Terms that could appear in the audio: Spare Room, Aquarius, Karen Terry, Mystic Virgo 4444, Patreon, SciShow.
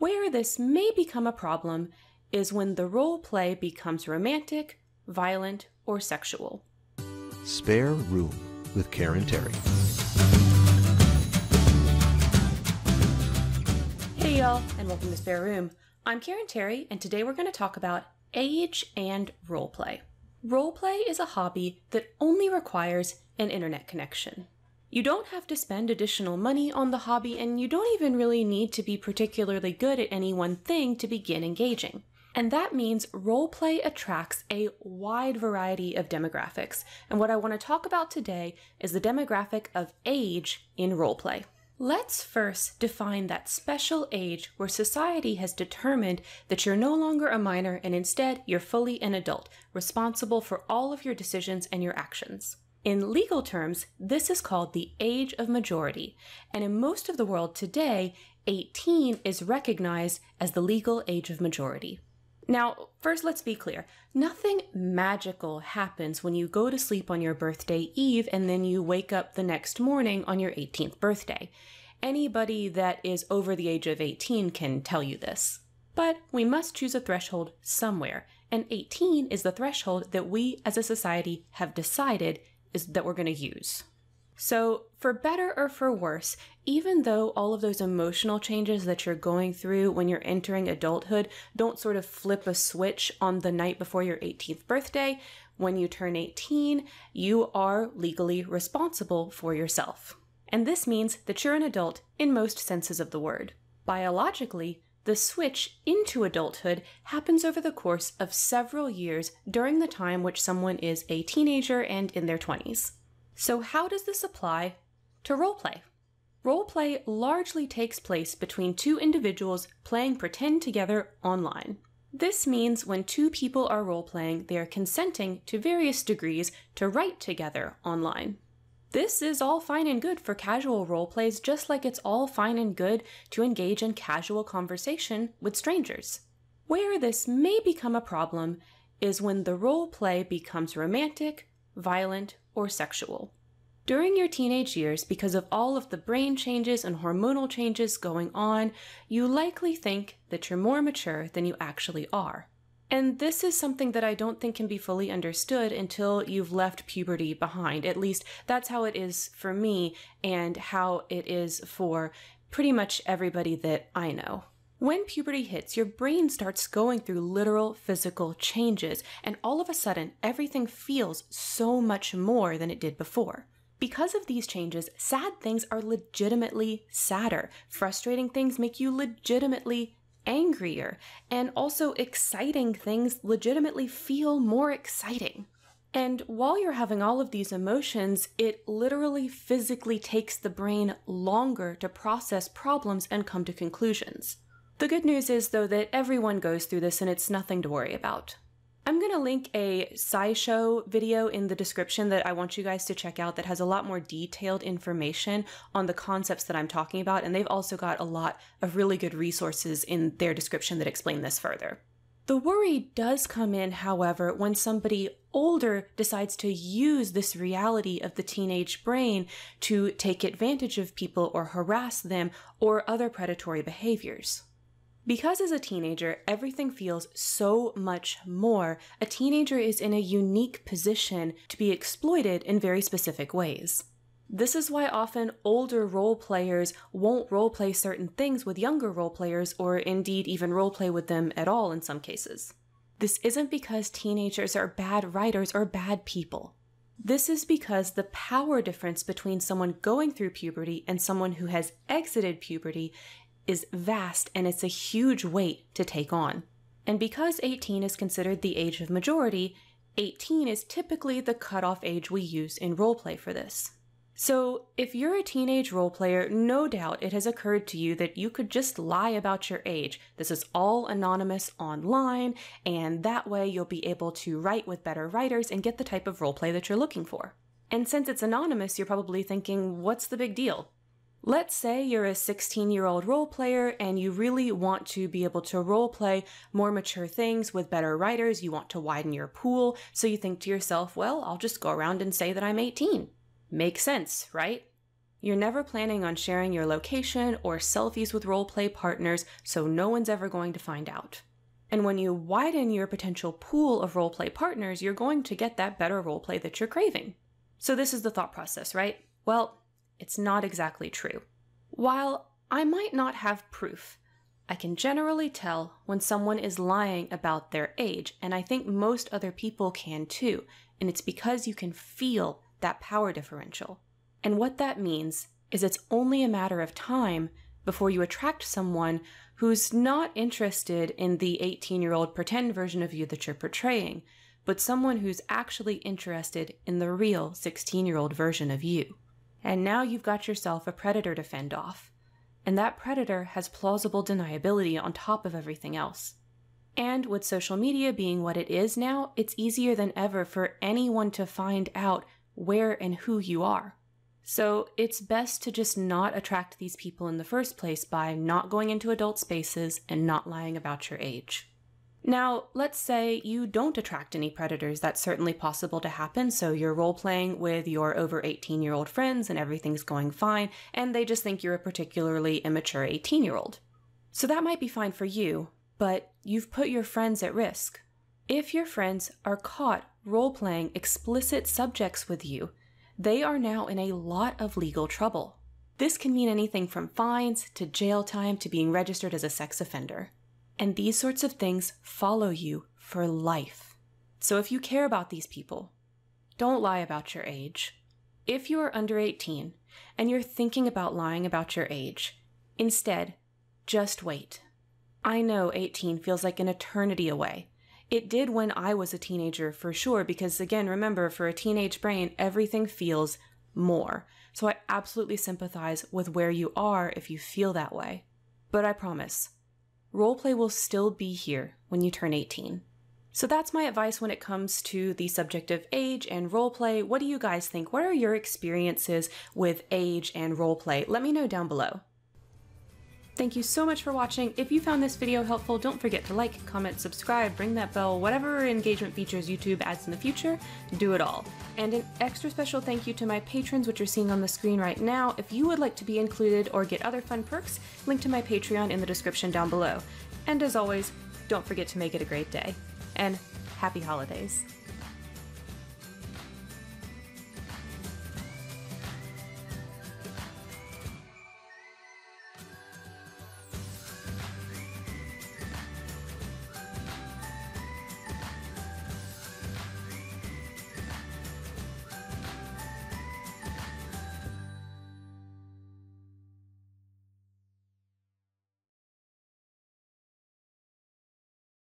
Where this may become a problem is when the role play becomes romantic, violent, or sexual. Spare Room with Karen Terry. Hey y'all, and welcome to Spare Room. I'm Karen Terry, and today we're going to talk about age and role play. Role play is a hobby that only requires an internet connection. You don't have to spend additional money on the hobby, and you don't even really need to be particularly good at any one thing to begin engaging. And that means roleplay attracts a wide variety of demographics. And what I want to talk about today is the demographic of age in roleplay. Let's first define that special age where society has determined that you're no longer a minor and instead you're fully an adult, responsible for all of your decisions and your actions. In legal terms, this is called the age of majority, and in most of the world today, 18 is recognized as the legal age of majority. Now, first let's be clear, nothing magical happens when you go to sleep on your birthday eve and then you wake up the next morning on your 18th birthday. Anybody that is over the age of 18 can tell you this. But we must choose a threshold somewhere, and 18 is the threshold that we as a society have decided is that we're going to use. So for better or for worse, even though all of those emotional changes that you're going through when you're entering adulthood don't sort of flip a switch on the night before your 18th birthday, when you turn 18, you are legally responsible for yourself. And this means that you're an adult in most senses of the word. Biologically, the switch into adulthood happens over the course of several years during the time which someone is a teenager and in their 20s. So how does this apply to roleplay? Roleplay largely takes place between two individuals playing pretend together online. This means when two people are roleplaying, they are consenting to various degrees to write together online. This is all fine and good for casual role plays, just like it's all fine and good to engage in casual conversation with strangers. Where this may become a problem is when the role play becomes romantic, violent, or sexual. During your teenage years, because of all of the brain changes and hormonal changes going on, you likely think that you're more mature than you actually are. And this is something that I don't think can be fully understood until you've left puberty behind. At least that's how it is for me and how it is for pretty much everybody that I know. When puberty hits, your brain starts going through literal physical changes, and all of a sudden, everything feels so much more than it did before. Because of these changes, sad things are legitimately sadder. Frustrating things make you legitimately angrier, and also exciting things legitimately feel more exciting. And while you're having all of these emotions, it literally physically takes the brain longer to process problems and come to conclusions. The good news is, though, that everyone goes through this and it's nothing to worry about. I'm going to link a SciShow video in the description that I want you guys to check out that has a lot more detailed information on the concepts that I'm talking about, and they've also got a lot of really good resources in their description that explain this further. The worry does come in, however, when somebody older decides to use this reality of the teenage brain to take advantage of people or harass them or other predatory behaviors. Because as a teenager, everything feels so much more, a teenager is in a unique position to be exploited in very specific ways. This is why often older role players won't role play certain things with younger role players, or indeed even role play with them at all in some cases. This isn't because teenagers are bad writers or bad people. This is because the power difference between someone going through puberty and someone who has exited puberty is vast, and it's a huge weight to take on. And because 18 is considered the age of majority, 18 is typically the cutoff age we use in roleplay for this. So if you're a teenage roleplayer, no doubt it has occurred to you that you could just lie about your age. This is all anonymous online, and that way you'll be able to write with better writers and get the type of roleplay that you're looking for. And since it's anonymous, you're probably thinking, what's the big deal? Let's say you're a 16-year-old role player and you really want to be able to role play more mature things with better writers, you want to widen your pool, so you think to yourself, well, I'll just go around and say that I'm 18. Makes sense, right? You're never planning on sharing your location or selfies with roleplay partners, so no one's ever going to find out. And when you widen your potential pool of roleplay partners, you're going to get that better roleplay that you're craving. So this is the thought process, right? Well, it's not exactly true. While I might not have proof, I can generally tell when someone is lying about their age, and I think most other people can too, and it's because you can feel that power differential. And what that means is it's only a matter of time before you attract someone who's not interested in the 18-year-old pretend version of you that you're portraying, but someone who's actually interested in the real 16-year-old version of you. And now you've got yourself a predator to fend off. And that predator has plausible deniability on top of everything else. And with social media being what it is now, it's easier than ever for anyone to find out where and who you are. So it's best to just not attract these people in the first place by not going into adult spaces and not lying about your age. Now, let's say you don't attract any predators. That's certainly possible to happen, so you're role-playing with your over 18-year-old friends and everything's going fine, and they just think you're a particularly immature 18-year-old. So that might be fine for you, but you've put your friends at risk. If your friends are caught role-playing explicit subjects with you, they are now in a lot of legal trouble. This can mean anything from fines to jail time to being registered as a sex offender. And these sorts of things follow you for life. So if you care about these people, don't lie about your age. If you are under 18 and you're thinking about lying about your age, instead, just wait. I know 18 feels like an eternity away. It did when I was a teenager for sure, because again, remember, for a teenage brain, everything feels more. So I absolutely sympathize with where you are if you feel that way. But I promise, roleplay will still be here when you turn 18. So that's my advice when it comes to the subject of age and roleplay. What do you guys think? What are your experiences with age and roleplay? Let me know down below. Thank you so much for watching. If you found this video helpful, don't forget to like, comment, subscribe, ring that bell, whatever engagement features YouTube adds in the future, do it all. And an extra special thank you to my patrons, which you're seeing on the screen right now. If you would like to be included or get other fun perks, link to my Patreon in the description down below. And as always, don't forget to make it a great day. And happy holidays.